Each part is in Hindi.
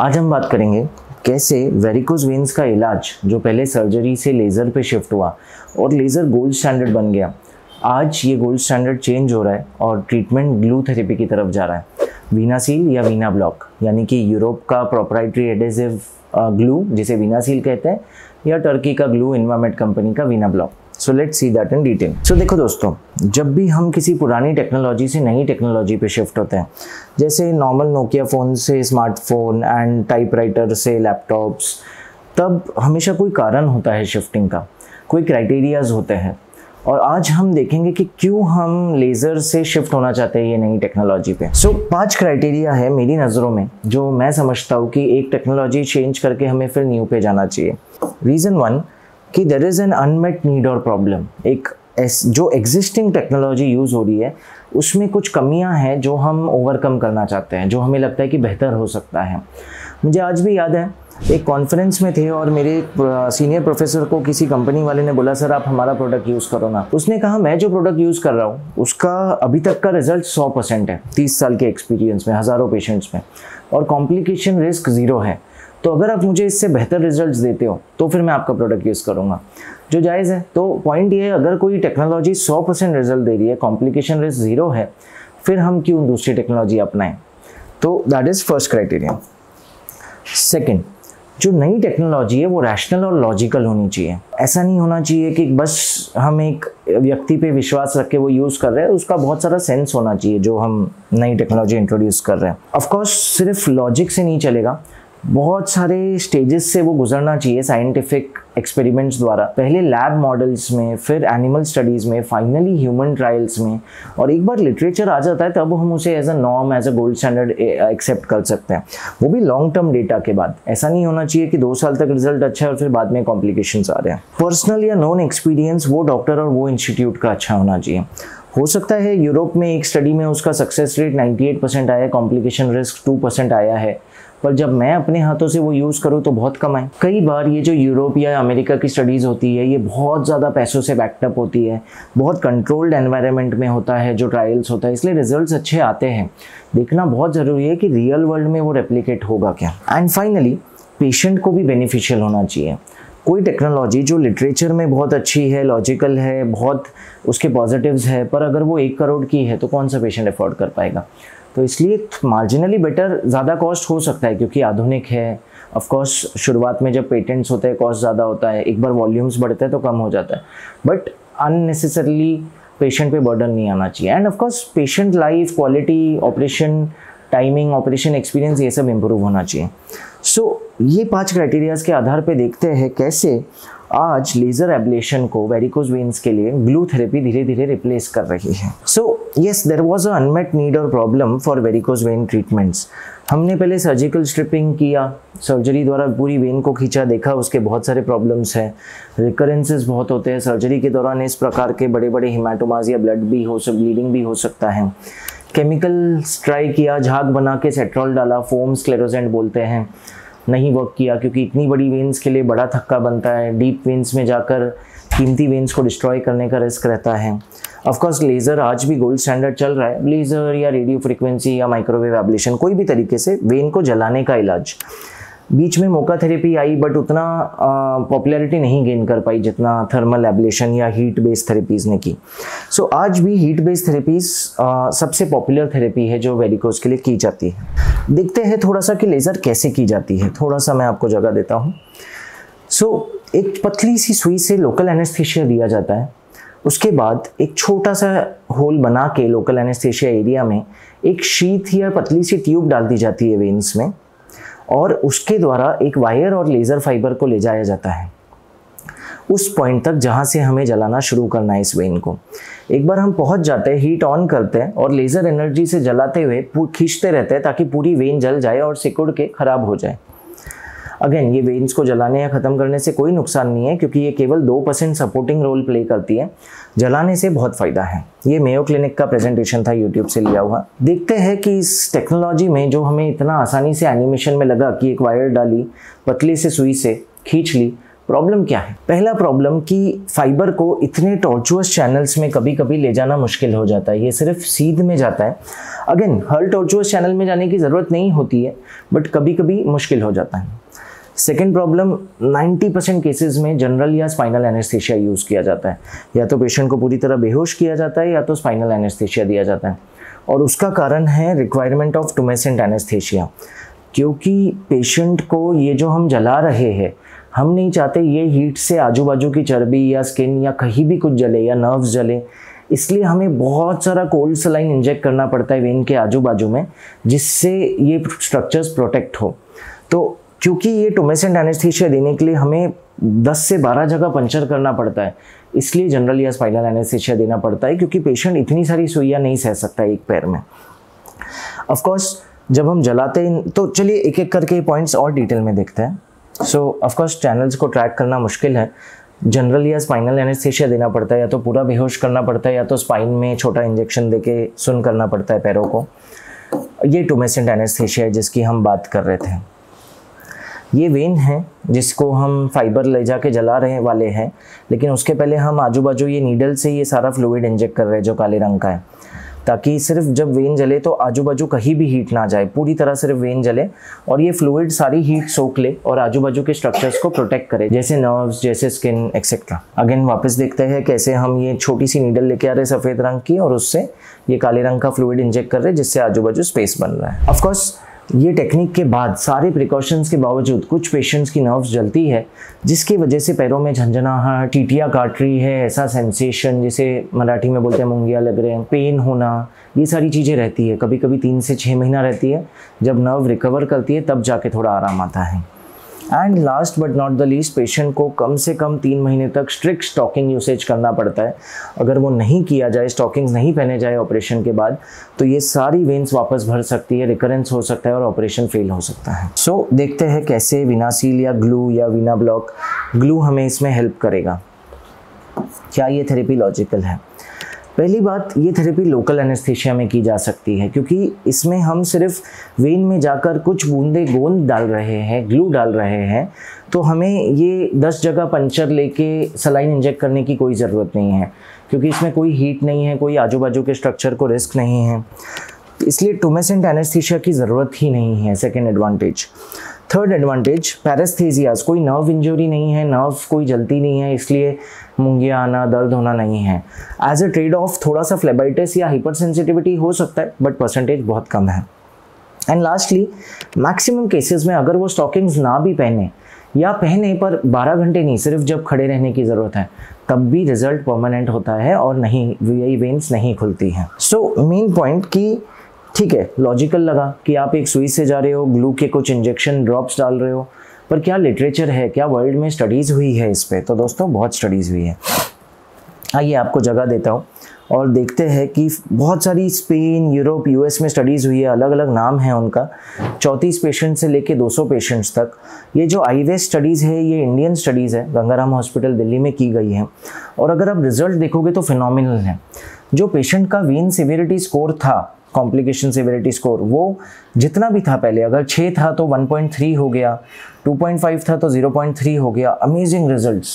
आज हम बात करेंगे कैसे वेरिकोज वेन्स का इलाज, जो पहले सर्जरी से लेज़र पे शिफ्ट हुआ और लेज़र गोल्ड स्टैंडर्ड बन गया, आज ये गोल्ड स्टैंडर्ड चेंज हो रहा है और ट्रीटमेंट ग्लू थेरेपी की तरफ जा रहा है। वीनासील या वीना ब्लॉक, यानी कि यूरोप का प्रोप्राइटरी एडेसिव ग्लू जिसे वीनासील कहते हैं, या टर्की का ग्लू इन्वामेड कंपनी का वीना block. So let see that in detail. So देखो दोस्तों, जब भी हम किसी पुरानी टेक्नोलॉजी से नई टेक्नोलॉजी पे शिफ्ट होते हैं, जैसे नॉर्मल नोकिया फ़ोन से स्मार्टफोन एंड टाइपराइटर से लैपटॉप्स, तब हमेशा कोई कारण होता है शिफ्टिंग का, कोई क्राइटेरियाज़ होते हैं। और आज हम देखेंगे कि क्यों हम लेज़र से शिफ्ट होना चाहते हैं ये नई टेक्नोलॉजी पे। सो 5 क्राइटेरिया है मेरी नज़रों में, जो मैं समझता हूँ कि एक टेक्नोलॉजी चेंज करके हमें फिर न्यू पे जाना चाहिए। रीज़न 1 कि there is an unmet need और प्रॉब्लम। एक जो एग्जिस्टिंग टेक्नोलॉजी यूज़ हो रही है उसमें कुछ कमियां हैं जो हम ओवरकम करना चाहते हैं, जो हमें लगता है कि बेहतर हो सकता है। मुझे आज भी याद है, एक कॉन्फ्रेंस में थे और मेरे सीनियर प्रोफेसर को किसी कंपनी वाले ने बोला, सर आप हमारा प्रोडक्ट यूज़ करो ना। उसने कहा, मैं जो प्रोडक्ट यूज़ कर रहा हूँ उसका अभी तक का रिजल्ट 100% है, 30 साल के एक्सपीरियंस में, हज़ारों पेशेंट्स में, और कॉम्प्लिकेशन रिस्क 0 है। तो अगर आप मुझे इससे बेहतर रिजल्ट्स देते हो तो फिर मैं आपका प्रोडक्ट यूज़ करूँगा, जो जायज़ है। तो पॉइंट ये है, अगर कोई टेक्नोलॉजी 100% रिजल्ट दे रही है, कॉम्प्लिकेशन रेट 0 है, फिर हम क्यों दूसरी टेक्नोलॉजी अपनाएं। तो that is first criteria. Second, जो नई टेक्नोलॉजी है वो रैशनल और लॉजिकल होनी चाहिए। ऐसा नहीं होना चाहिए कि बस हम एक व्यक्ति पे विश्वास रख के वो यूज़ कर रहे हैं, उसका बहुत सारा सेंस होना चाहिए जो हम नई टेक्नोलॉजी इंट्रोड्यूस कर रहे हैं। ऑफकोर्स सिर्फ लॉजिक से नहीं चलेगा, बहुत सारे स्टेजेस से वो गुजरना चाहिए साइंटिफिक एक्सपेरिमेंट्स द्वारा, पहले लैब मॉडल्स में, फिर एनिमल स्टडीज़ में, फाइनली ह्यूमन ट्रायल्स में। और एक बार लिटरेचर आ जाता है तब हम उसे as a norm, as a gold standard accept कर सकते हैं, वो भी लॉन्ग टर्म डेटा के बाद। ऐसा नहीं होना चाहिए कि 2 साल तक रिजल्ट अच्छा है और फिर बाद में कॉम्प्लिकेशंस आ रहे हैं। पर्सनल या नॉन एक्सपीरियंस वो डॉक्टर और वो इंस्टीट्यूट का अच्छा होना चाहिए। हो सकता है यूरोप में एक स्टडी में उसका सक्सेस रेट 98% आया है, कॉम्प्लिकेशन रिस्क 2% आया है, पर जब मैं अपने हाथों से वो यूज़ करूँ तो बहुत कम है। कई बार ये जो यूरोप या अमेरिका की स्टडीज़ होती है ये बहुत ज़्यादा पैसों से बैकअप होती है, बहुत कंट्रोल्ड एनवायरनमेंट में होता है जो ट्रायल्स होता है, इसलिए रिजल्ट्स अच्छे आते हैं। देखना बहुत ज़रूरी है कि रियल वर्ल्ड में वो रेप्लिकेट होगा क्या। एंड फाइनली पेशेंट को भी बेनिफिशियल होना चाहिए। कोई टेक्नोलॉजी जो लिटरेचर में बहुत अच्छी है, लॉजिकल है, बहुत उसके पॉजिटिव्स है, पर अगर वो 1 करोड़ की है तो कौन सा पेशेंट अफोर्ड कर पाएगा। तो इसलिए मार्जिनली बेटर, ज़्यादा कॉस्ट हो सकता है क्योंकि आधुनिक है। ऑफ कोर्स शुरुआत में जब पेटेंट्स होते हैं कॉस्ट ज़्यादा होता है, एक बार वॉल्यूम्स बढ़ते हैं तो कम हो जाता है, बट अननेसेसरली पेशेंट पे बर्डन नहीं आना चाहिए। And of course patient life, quality, operation timing, operation experience, ये सब इम्प्रूव होना चाहिए। सो ये 5 क्राइटेरियाज़ के आधार पर देखते हैं कैसे आज लेज़र एब्लेशन को वेरिकोज वेन्स के लिए ग्लू थेरेपी धीरे धीरे रिप्लेस कर रही है। So yes, there was a unmet need और problem for varicose vein treatments. हमने पहले सर्जिकल स्ट्रिपिंग किया, सर्जरी द्वारा पूरी वेन को खींचा, देखा उसके बहुत सारे प्रॉब्लम्स हैं, रिकरेंसेस बहुत होते हैं, सर्जरी के दौरान इस प्रकार के बड़े बड़े हिमाटोमाज या ब्लड भी हो सकता, ब्लीडिंग भी हो सकता है। केमिकल ट्राई किया, झाग बना के सेट्रॉल डाला, फोम स्क्लेरोसेंट बोलते हैं, नहीं वर्क किया क्योंकि इतनी बड़ी वेन्स के लिए बड़ा थक्का बनता है, डीप वेन्स में जाकर कीमती वेन्स को डिस्ट्रॉय करने का रिस्क रहता है। ऑफ कोर्स लेज़र आज भी गोल्ड स्टैंडर्ड चल रहा है, लेज़र या रेडियो फ्रिक्वेंसी या माइक्रोवेव एब्लेशन, कोई भी तरीके से वेन को जलाने का इलाज। बीच में मोका थेरेपी आई बट उतना पॉपुलैरिटी नहीं गेन कर पाई जितना थर्मल एब्लेशन या हीट बेस्ड थेरेपीज़ ने की। सो आज भी हीट बेस्ड थेरेपीज़ सबसे पॉपुलर थेरेपी है जो वेरिकोज के लिए की जाती है। देखते हैं थोड़ा सा कि लेज़र कैसे की जाती है, थोड़ा सा मैं आपको जगह देता हूँ। सो एक पतली सी सुई से लोकल एनेस्थीशिया दिया जाता है, उसके बाद एक छोटा सा होल बना के लोकल एनेस्थीशिया एरिया में एक शीथ या पतली सी ट्यूब डाल दी जाती है वेन्स में, और उसके द्वारा एक वायर और लेज़र फाइबर को ले जाया जाता है उस पॉइंट तक जहाँ से हमें जलाना शुरू करना है इस वेन को। एक बार हम पहुँच जाते हैं, हीट ऑन करते हैं और लेज़र एनर्जी से जलाते हुए खींचते रहते हैं ताकि पूरी वेन जल जाए और सिकुड़ के ख़राब हो जाए। अगेन, ये वेन्स को जलाने या ख़त्म करने से कोई नुकसान नहीं है क्योंकि ये केवल 2% सपोर्टिंग रोल प्ले करती है, जलाने से बहुत फ़ायदा है। ये मेयो क्लिनिक का प्रेजेंटेशन था, यूट्यूब से लिया हुआ। देखते हैं कि इस टेक्नोलॉजी में जो हमें इतना आसानी से एनिमेशन में लगा कि एक वायर डाली, पतली से सुई से खींच ली, प्रॉब्लम क्या है? पहला प्रॉब्लम कि फाइबर को इतने टॉर्चुअस चैनल्स में कभी कभी ले जाना मुश्किल हो जाता है, ये सिर्फ सीध में जाता है। अगेन हर टॉर्चुअस चैनल में जाने की ज़रूरत नहीं होती है, बट कभी कभी मुश्किल हो जाता है। सेकेंड प्रॉब्लम, 90% केसेज़ में जनरल या स्पाइनल एनेस्थीसिया यूज़ किया जाता है, या तो पेशेंट को पूरी तरह बेहोश किया जाता है या तो स्पाइनल एनेस्थीसिया दिया जाता है, और उसका कारण है रिक्वायरमेंट ऑफ टूमेसेंट एनेस्थीसिया, क्योंकि पेशेंट को ये जो हम जला रहे हैं हम नहीं चाहते ये हीट से आजू बाजू की चर्बी या स्किन या कहीं भी कुछ जले या नर्व्स जले, इसलिए हमें बहुत सारा कोल्ड सलाइन इंजेक्ट करना पड़ता है वेन के आजू बाजू में, जिससे ये स्ट्रक्चर्स प्रोटेक्ट हो। तो क्योंकि ये टूमेसेंट एनेस्थीसिया देने के लिए हमें 10 से 12 जगह पंचर करना पड़ता है, इसलिए जनरल या स्पाइनल एनेस्थीसिया देना पड़ता है, क्योंकि पेशेंट इतनी सारी सुइयाँ नहीं सह सकता एक पैर में। ऑफ कोर्स जब हम जलाते हैं तो चलिए एक एक करके पॉइंट्स और डिटेल में देखते हैं। सो ऑफ कोर्स चैनल्स को ट्रैक करना मुश्किल है, जनरल या स्पाइनल एनेस्थीसिया देना पड़ता है, या तो पूरा बेहोश करना पड़ता है या तो स्पाइन में छोटा इंजेक्शन देके सुन करना पड़ता है पैरों को। ये टूमेसेंट एनेस्थीसिया है जिसकी हम बात कर रहे थे। ये वेन है जिसको हम फाइबर ले जाके जला रहे वाले हैं, लेकिन उसके पहले हम आजू बाजू ये नीडल से ये सारा फ्लूइड इंजेक्ट कर रहे हैं जो काले रंग का है, ताकि सिर्फ जब वेन जले तो आजू बाजू कहीं भी हीट ना जाए, पूरी तरह सिर्फ वेन जले और ये फ्लूइड सारी हीट सोख ले और आजू बाजू के स्ट्रक्चर्स को प्रोटेक्ट करे, जैसे नर्व्स, जैसे स्किन एक्सेट्रा। अगेन वापस देखते हैं कैसे हम ये छोटी सी नीडल लेके आ रहे सफ़ेद रंग की और उससे ये काले रंग का फ्लूइड इंजेक्ट कर रहे हैं जिससे आजू बाजू स्पेस बन रहा है। ऑफकोर्स ये टेक्निक के बाद सारे प्रिकॉशंस के बावजूद कुछ पेशेंट्स की नर्व्स जलती है, जिसकी वजह से पैरों में झंझनाहट, टीटिया काट रही है ऐसा सेंसेशन, जिसे मराठी में बोलते हैं मुंगिया लग रहे हैं, पेन होना, ये सारी चीज़ें रहती है। कभी कभी 3 से 6 महीना रहती है, जब नर्व रिकवर करती है तब जाके थोड़ा आराम आता है। And last but not the least, patient को कम से कम 3 महीने तक स्ट्रिक्ट स्टॉकिंग यूसेज करना पड़ता है। अगर वो नहीं किया जाए, स्टॉकिंग्स नहीं पहने जाए ऑपरेशन के बाद, तो ये सारी वेन्स वापस भर सकती है, रिकरेंस हो सकता है और ऑपरेशन फेल हो सकता है। सो देखते हैं कैसे विनासील या ग्लू या वीनाब्लॉक ग्लू हमें इसमें हेल्प करेगा। क्या ये थेरेपी लॉजिकल है? पहली बात, ये थेरेपी लोकल एनेस्थीसिया में की जा सकती है, क्योंकि इसमें हम सिर्फ वेन में जाकर कुछ बूंदे गोंद डाल रहे हैं, ग्लू डाल रहे हैं, तो हमें ये 10 जगह पंचर लेके सलाइन इंजेक्ट करने की कोई ज़रूरत नहीं है, क्योंकि इसमें कोई हीट नहीं है, कोई आजू बाजू के स्ट्रक्चर को रिस्क नहीं है, इसलिए टूमेसेंट एनेस्थीसिया की ज़रूरत ही नहीं है। Second advantage. Third advantage, paraesthesias, कोई नर्व इंजरी नहीं है, नर्व कोई जलती नहीं है, इसलिए मुंगिया आना, दर्द होना नहीं है। एज अ ट्रेड ऑफ थोड़ा सा फ्लेबाइटिस या हाइपरसेंसिटिविटी हो सकता है, बट परसेंटेज बहुत कम है। एंड लास्टली, मैक्सिमम केसेस में अगर वो स्टॉकिंग्स ना भी पहने या पहने पर 12 घंटे नहीं, सिर्फ जब खड़े रहने की ज़रूरत है तब भी रिजल्ट परमानेंट होता है और नहीं वी वेंस नहीं खुलती हैं। सो मेन पॉइंट कि ठीक है, लॉजिकल लगा कि आप एक सुई से जा रहे हो, ग्लू के कुछ इंजेक्शन ड्रॉप्स डाल रहे हो, पर क्या लिटरेचर है, क्या वर्ल्ड में स्टडीज़ हुई है इस पे? तो दोस्तों बहुत स्टडीज़ हुई है। आइए आपको जगह देता हूँ और देखते हैं कि बहुत सारी स्पेन, यूरोप, यूएस में स्टडीज़ हुई है, अलग अलग नाम है उनका, 34 पेशेंट से लेके 200 पेशेंट्स तक। ये जो आईवीएस स्टडीज़ है ये इंडियन स्टडीज़ है, गंगाराम हॉस्पिटल दिल्ली में की गई है, और अगर आप रिजल्ट देखोगे तो फिनोमिनल है। जो पेशेंट का वेन सिवियरिटी स्कोर था, कॉम्प्लिकेशन सेवेरिटी स्कोर, वो जितना भी था पहले, अगर 6 था तो 1.3 हो गया, 2.5 था तो 0.3 हो गया। अमेजिंग रिजल्ट्स,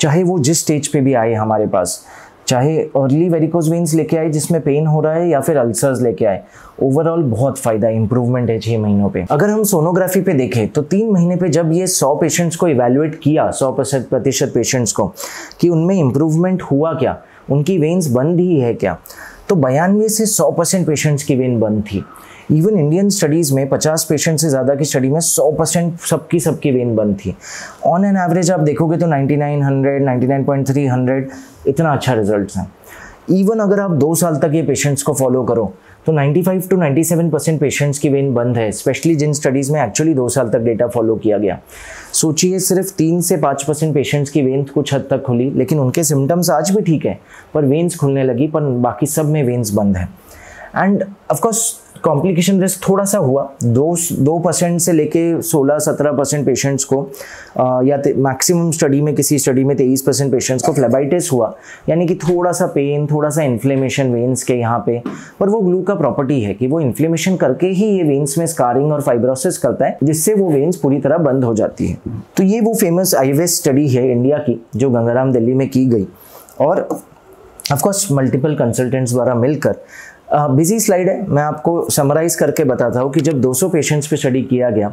चाहे वो जिस स्टेज पे भी आए हमारे पास, चाहे अर्ली वेरिकोज वेन्स लेके आए जिसमें पेन हो रहा है या फिर अल्सर्स लेके आए, ओवरऑल बहुत फ़ायदा, इंप्रूवमेंट है 6 महीनों पे। अगर हम सोनोग्राफी पे देखें तो 3 महीने पे जब ये 100 पेशेंट्स को इवेल्युएट किया, 100% पेशेंट्स को, कि उनमें इम्प्रूवमेंट हुआ क्या, उनकी वेन्स बंद ही है क्या, तो 92 से 100% पेशेंट्स की वेन बंद थी। इवन इंडियन स्टडीज़ में 50 पेशेंट से ज़्यादा की स्टडी में 100% सबकी वेन बंद थी। ऑन एन एवरेज आप देखोगे तो 99, 100, 99.3, 100 इतना अच्छा रिजल्ट है। इवन अगर आप 2 साल तक ये पेशेंट्स को फॉलो करो तो 95 से 97% पेशेंट्स की वेन बंद है, स्पेशली जिन स्टडीज़ में एक्चुअली 2 साल तक डेटा फॉलो किया गया। सोचिए सिर्फ 3 से 5% पेशेंट्स की वेन कुछ हद तक खुली, लेकिन उनके सिम्टम्स आज भी ठीक है पर वेन्स खुलने लगी, पर बाकी सब में वेन्स बंद है। एंड ऑफकोर्स कॉम्प्लिकेशन रिस्क थोड़ा सा हुआ, 2% से लेके 16-17% पेशेंट्स को या मैक्सिमम स्टडी में, किसी स्टडी में 23% पेशेंट्स को फ्लेबाइटिस हुआ, यानी कि थोड़ा सा पेन, थोड़ा सा इन्फ्लेमेशन वेन्स के यहाँ पे। पर वो ग्लू का प्रॉपर्टी है कि वो इन्फ्लेमेशन करके ही ये वेन्स में स्कारिंग और फाइब्रोसिस करता है, जिससे वो वेन्स पूरी तरह बंद हो जाती है। तो ये वो फेमस आईवेस स्टडी है इंडिया की जो गंगाराम दिल्ली में की गई, और ऑफकोर्स मल्टीपल कंसल्टेंट्स द्वारा मिलकर। बिजी स्लाइड है, मैं आपको समराइज़ करके बताता हूँ कि जब 200 पेशेंट्स पे स्टडी किया गया,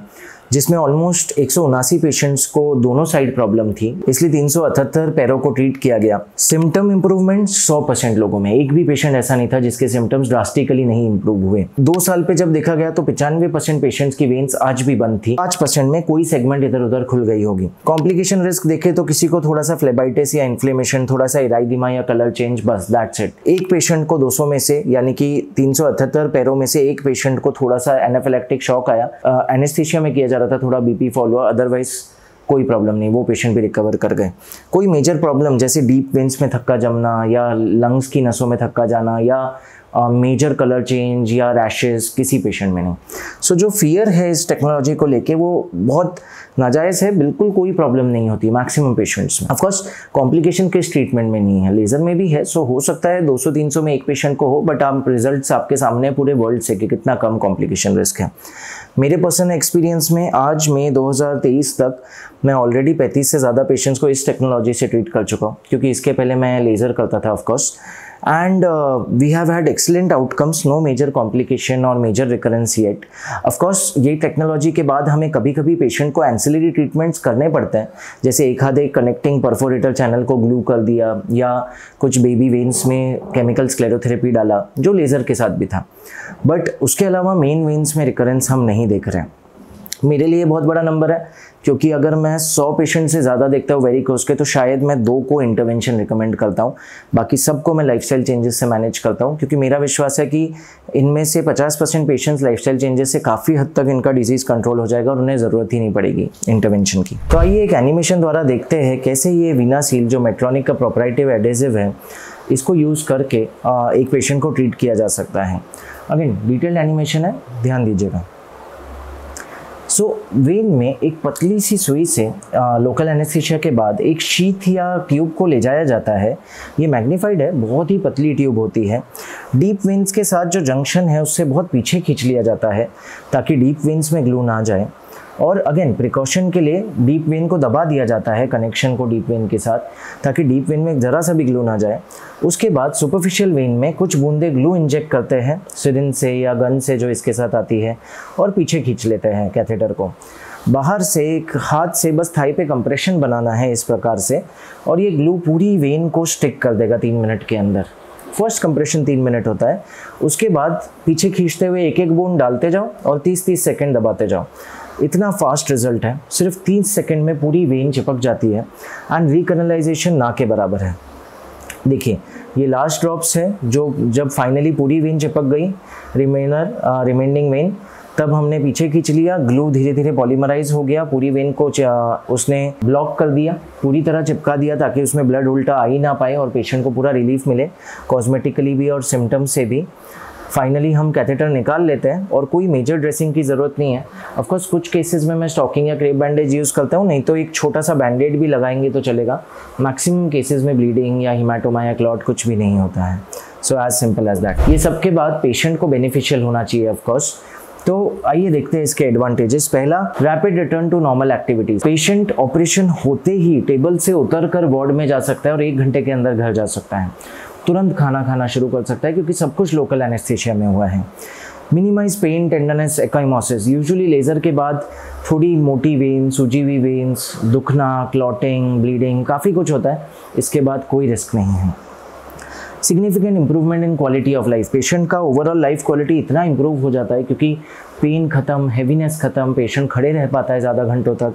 जिसमें ऑलमोस्ट 179 पेशेंट्स को दोनों साइड प्रॉब्लम थी, इसलिए 378 पैरों को ट्रीट किया गया। सिम्टम इंप्रूवमेंट 100% लोगों में, एक भी पेशेंट ऐसा नहीं था जिसके सिम्टम्स ड्रास्टिकली नहीं इंप्रूव हुए। 2 साल पे जब देखा गया तो 95% पेशेंट्स की वेन्स आज भी बंद थी, 5% में कोई सेगमेंट इधर उधर खुल गई होगी। कॉम्प्लिकेशन रिस्क देखे तो किसी को थोड़ा सा फ्लेबाइटिस या इन्फ्लेमेशन, थोड़ा सा इराइडिमा या कलर चेंज, बस दैट्स इट। एक पेशेंट को 200 में से, यानी कि 378 पैरों में से एक पेशेंट को थोड़ा सा एनाफिलैक्टिक शॉक आया, एनेस्थीसिया में किया था, थोड़ा बीपी फॉलो, अदरवाइज कोई प्रॉब्लम नहीं, वो पेशेंट भी रिकवर कर गए। कोई मेजर प्रॉब्लम जैसे डीप वेंस में थक्का जमना या लंग्स की नसों में थक्का जाना या मेजर कलर चेंज या रैशेस किसी पेशेंट में नहीं। सो जो फियर है इस टेक्नोलॉजी को लेके वो बहुत नाजायज़ है, बिल्कुल कोई प्रॉब्लम नहीं होती मैक्सिमम पेशेंट्स में। ऑफकोर्स कॉम्प्लिकेशन किस ट्रीटमेंट में नहीं है, लेज़र में भी है। सो हो सकता है 200-300 में एक पेशेंट को हो, बट आप रिजल्ट्स आपके सामने हैं पूरे वर्ल्ड से कि कितना कम कॉम्प्लिकेशन रिस्क है। मेरे पर्सनल एक्सपीरियंस में आज मई 2023 तक मैं ऑलरेडी 35 से ज़्यादा पेशेंट्स को इस टेक्नोलॉजी से ट्रीट कर चुका हूँ, क्योंकि इसके पहले मैं लेज़र करता था of course, and we have had excellent outcomes, no major complication or major recurrence yet. Of course ये technology के बाद हमें कभी कभी patient को ancillary treatments करने पड़ते हैं, जैसे एक आधे connecting perforator channel को glue कर दिया या कुछ baby veins में chemical sclerotherapy डाला, जो laser के साथ भी था, but उसके अलावा main veins में recurrence हम नहीं देख रहे हैं। मेरे लिए बहुत बड़ा नंबर है, क्योंकि अगर मैं 100 पेशेंट से ज़्यादा देखता हूँ वेरिकोस के, तो शायद मैं 2 को इंटरवेंशन रिकमेंड करता हूँ, बाकी सबको मैं लाइफस्टाइल चेंजेस से मैनेज करता हूँ, क्योंकि मेरा विश्वास है कि इनमें से 50% पेशेंट्स लाइफस्टाइल चेंजेस से काफ़ी हद तक इनका डिजीज़ कंट्रोल हो जाएगा और उन्हें ज़रूरत ही नहीं पड़ेगी इंटरवेंशन की। तो आइए एक एनिमेशन द्वारा देखते हैं कैसे ये VenaSeal जो मेट्रॉनिक का प्रोप्राइटरी एडेसिव है, इसको यूज़ करके एक पेशेंट को ट्रीट किया जा सकता है। अगेन डिटेल्ड एनिमेशन है, ध्यान दीजिएगा। सो वेन में एक पतली सी सुई से लोकल एनेस्थीसिया के बाद एक शीथ या ट्यूब को ले जाया जाता है। ये मैग्नीफाइड है, बहुत ही पतली ट्यूब होती है। डीप वेंस के साथ जो जंक्शन है उससे बहुत पीछे खींच लिया जाता है ताकि डीप वेंस में ग्लू ना जाए, और अगेन प्रिकॉशन के लिए डीप वेन को दबा दिया जाता है, कनेक्शन को डीप वेन के साथ, ताकि डीप वेन में ज़रा सा भी ग्लू ना जाए। उसके बाद सुपरफिशियल वेन में कुछ बूंदे ग्लू इंजेक्ट करते हैं सिरिंज से या गन से जो इसके साथ आती है, और पीछे खींच लेते हैं कैथेटर को। बाहर से एक हाथ से बस थाई पे कंप्रेशन बनाना है इस प्रकार से, और ये ग्लू पूरी वेन को स्टिक कर देगा 3 मिनट के अंदर। फर्स्ट कंप्रेशन 3 मिनट होता है, उसके बाद पीछे खींचते हुए एक एक बूंद डालते जाओ और 30-30 सेकेंड दबाते जाओ। इतना फास्ट रिजल्ट है, सिर्फ 30 सेकेंड में पूरी वेन चिपक जाती है, एंड रिकनलाइजेशन ना के बराबर है। देखिए ये लास्ट ड्रॉप्स है जो जब फाइनली पूरी वेन चिपक गई, रिमेनिंग वेन, तब हमने पीछे खींच लिया, ग्लू धीरे धीरे पॉलीमराइज हो गया, पूरी वेन को उसने ब्लॉक कर दिया, पूरी तरह चिपका दिया ताकि उसमें ब्लड उल्टा आ ही ना पाए और पेशेंट को पूरा रिलीफ मिले कॉस्मेटिकली भी और सिम्टम्स से भी। फाइनली हम कैथेटर निकाल लेते हैं और कोई मेजर ड्रेसिंग की ज़रूरत नहीं है। ऑफकोर्स कुछ केसेस में मैं स्टॉकिंग या क्रेप बैंडेज यूज़ करता हूँ, नहीं तो एक छोटा सा बैंडेड भी लगाएंगे तो चलेगा। मैक्सिमम केसेस में ब्लीडिंग या हिमाटोमा या क्लॉट कुछ भी नहीं होता है। So as simple as that. ये सब के बाद पेशेंट को बेनिफिशियल होना चाहिए ऑफकोर्स। तो आइए देखते हैं इसके एडवांटेजेस। पहला, rapid return to normal activities. Patient operation होते ही टेबल से उतरकर वार्ड में जा सकता है और 1 घंटे के अंदर घर जा सकता है, तुरंत खाना खाना शुरू कर सकता है क्योंकि सब कुछ लोकल एनेस्थीसिया में हुआ है। Minimise pain, tenderness, ecchymosis. Usually laser के बाद थोड़ी मोटी वेन्स, सूजी हुई वेन्स, दुखना, क्लॉटिंग, ब्लीडिंग, काफ़ी कुछ होता है, इसके बाद कोई रिस्क नहीं है। Significant improvement in quality of life. Patient का ओवरऑल लाइफ क्वालिटी इतना इंप्रूव हो जाता है क्योंकि पेन ख़त्म, हैवीनेस ख़त्म, पेशेंट खड़े रह पाता है ज़्यादा घंटों तक।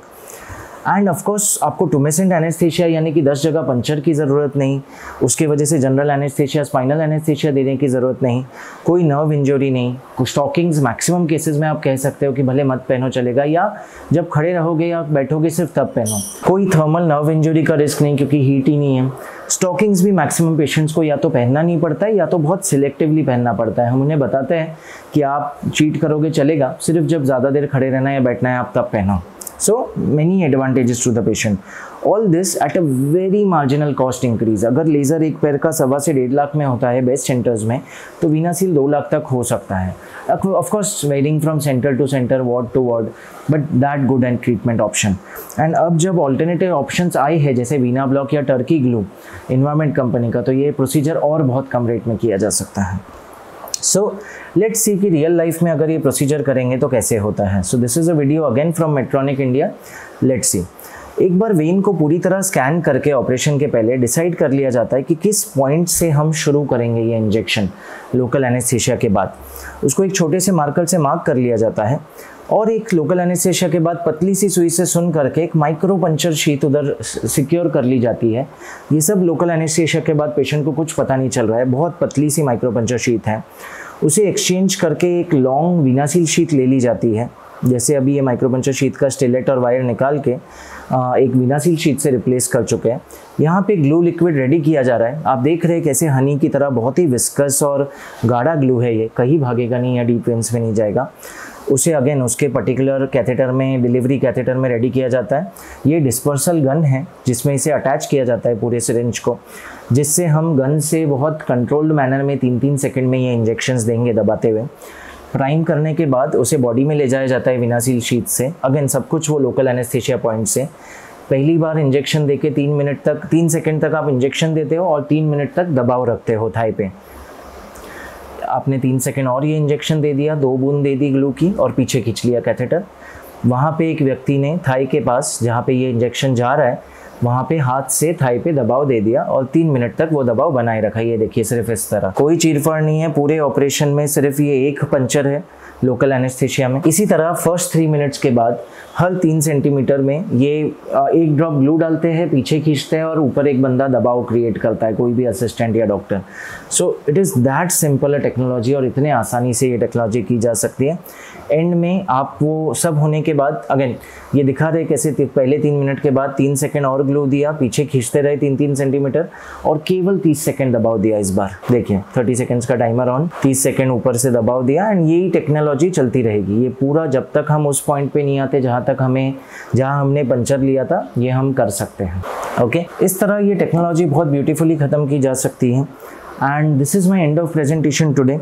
एंड ऑफकोर्स आपको टूमेसेंट एनेस्थीसिया यानी कि 10 जगह पंचर की ज़रूरत नहीं, उसके वजह से जनरल एनेस्थीसिया स्पाइनल एनेस्थीसिया देने की ज़रूरत नहीं, कोई नर्व इंजरी नहीं, कुछ स्टॉकिंग्स मैक्सिमम केसेस में आप कह सकते हो कि भले मत पहनो चलेगा, या जब खड़े रहोगे या बैठोगे सिर्फ तब पहनो। कोई थर्मल नर्व इंजरी का रिस्क नहीं क्योंकि हीट ही नहीं है। स्टॉकिंग्स भी मैक्सिमम पेशेंट्स को या तो पहनना नहीं पड़ता है या तो बहुत सिलेक्टिवली पहनना पड़ता है। हम उन्हें बताते हैं कि आप चीट करोगे चलेगा, सिर्फ जब ज़्यादा देर खड़े रहना या बैठना है आप तब पहनो। So many advantages to the patient. All this at a very marginal cost increase. अगर लेज़र एक पैर का 1.25 से 1.5 लाख में होता है बेस्ट सेंटर्स में, तो VenaSeal 2 लाख तक हो सकता है। Of course varying from center to center, ward to ward, but that good and treatment option. And अब जब alternative options आए हैं जैसे VenaBlock या Turkey glue, Invamed कंपनी का, तो ये प्रोसीजर और बहुत कम रेट में किया जा सकता है। So let's see कि रियल लाइफ में अगर ये प्रोसीजर करेंगे तो कैसे होता है। So this is a video again from Medtronic India. Let's see. एक बार वेन को पूरी तरह स्कैन करके ऑपरेशन के पहले डिसाइड कर लिया जाता है कि किस पॉइंट से हम शुरू करेंगे ये इंजेक्शन लोकल एनेस्थीसिया के बाद। उसको एक छोटे से मार्कर से मार्क कर लिया जाता है और एक लोकल एनेस्थीसिया के बाद पतली सी सुई से सुन करके एक माइक्रो पंचर शीट उधर सिक्योर कर ली जाती है। ये सब लोकल एनेस्थीसिया के बाद पेशेंट को कुछ पता नहीं चल रहा है, बहुत पतली सी माइक्रो पंचर शीट है, उसे एक्सचेंज करके एक लॉन्ग VenaSeal शीट ले ली जाती है। जैसे अभी ये माइक्रोपंचर शीट का स्टिलेट और वायर निकाल के एक VenaSeal शीट से रिप्लेस कर चुके हैं। यहाँ पे ग्लू लिक्विड रेडी किया जा रहा है। आप देख रहे हैं कैसे हनी की तरह बहुत ही विस्कस और गाढ़ा ग्लू है, ये कहीं भागेगा नहीं या डीप वेंस में नहीं जाएगा। उसे अगेन उसके पर्टिकुलर कैथेटर में, डिलीवरी कैथेटर में रेडी किया जाता है। ये डिस्पर्सल गन है जिसमें इसे अटैच किया जाता है पूरे सिरिंज को, जिससे हम गन से बहुत कंट्रोल्ड मैनर में 3-3 सेकेंड में ये इंजेक्शंस देंगे दबाते हुए। प्राइम करने के बाद उसे बॉडी में ले जाया जाता है VenaSeal शीट से। अगेन सब कुछ वो लोकल एनेस्थीसिया पॉइंट से। पहली बार इंजेक्शन देके 3 मिनट तक, 3 सेकंड तक आप इंजेक्शन देते हो और 3 मिनट तक दबाव रखते हो थाई पे। आपने 3 सेकंड और ये इंजेक्शन दे दिया, 2 बूंद दे दी ग्लू की और पीछे खींच लिया कैथेटर। वहाँ पे एक व्यक्ति ने थाई के पास जहाँ पे ये इंजेक्शन जा रहा है वहाँ पे हाथ से थाई पे दबाव दे दिया और 3 मिनट तक वो दबाव बनाए रखा। ये देखिए सिर्फ इस तरह, कोई चीरफाड़ नहीं है पूरे ऑपरेशन में, सिर्फ ये एक पंचर है लोकल एनेस्थीसिया में। इसी तरह फर्स्ट 3 मिनट्स के बाद हर 3 सेंटीमीटर में ये एक ड्रॉप ग्लू डालते हैं, पीछे खींचते हैं और ऊपर एक बंदा दबाव क्रिएट करता है, कोई भी असिस्टेंट या doctor. So it is that simple a technology और इतने आसानी से ये टेक्नोलॉजी की जा सकती है। एंड में आप वो सब होने के बाद अगेन ये दिखा रहे कैसे पहले 3 मिनट के बाद 3 सेकेंड और ग्लू दिया, पीछे खींचते रहे 3-3 सेंटीमीटर और केवल 30 सेकेंड दबाव दिया इस बार। देखिए 30 सेकेंड्स का टाइमर ऑन, 30 सेकेंड ऊपर से दबाव दिया। एंड यही टेक्नोलॉजी चलती रहेगी ये पूरा, जब तक हम उस पॉइंट पे नहीं आते जहाँ हमने पंचर लिया था, ये हम कर सकते हैं। ओके, इस तरह ये टेक्नोलॉजी बहुत ब्यूटीफुली ख़त्म की जा सकती है। And this is my end of presentation today.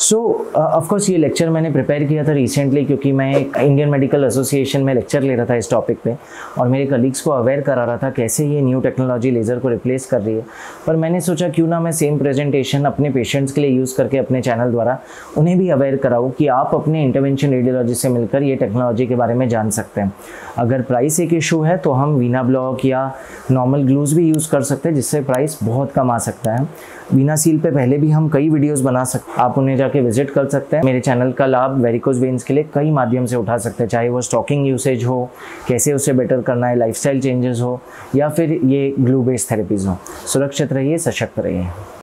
So of course ये लेक्चर मैंने प्रिपेयर किया था रिसेंटली क्योंकि मैं एक इंडियन मेडिकल एसोसिएशन में लेक्चर ले रहा था इस टॉपिक पे और मेरे कलीग्स को अवेयर करा रहा था कैसे ये न्यू टेक्नोलॉजी लेज़र को रिप्लेस कर रही है। पर मैंने सोचा क्यों ना मैं सेम प्रेजेंटेशन अपने पेशेंट्स के लिए यूज़ करके अपने चैनल द्वारा उन्हें भी अवेयर कराऊँ कि आप अपने इंटरवेंशन रेडियोलॉजिस्ट से मिलकर ये टेक्नोलॉजी के बारे में जान सकते हैं। अगर प्राइस एक इशू है तो हम VenaBlock या नॉर्मल ग्लूज़ भी यूज़ कर सकते हैं जिससे प्राइस बहुत कम आ सकता है। VenaSeal पे पहले भी हम कई वीडियोस बना सकते हैं, आप उन्हें जाके विजिट कर सकते हैं। मेरे चैनल का लाभ वेरिकोज वेन्स के लिए कई माध्यम से उठा सकते हैं, चाहे वो स्टॉकिंग यूसेज हो, कैसे उसे बेटर करना है, लाइफस्टाइल चेंजेस हो, या फिर ये ग्लू बेस्ड थेरेपीज़ हो। सुरक्षित रहिए, सशक्त रहिए।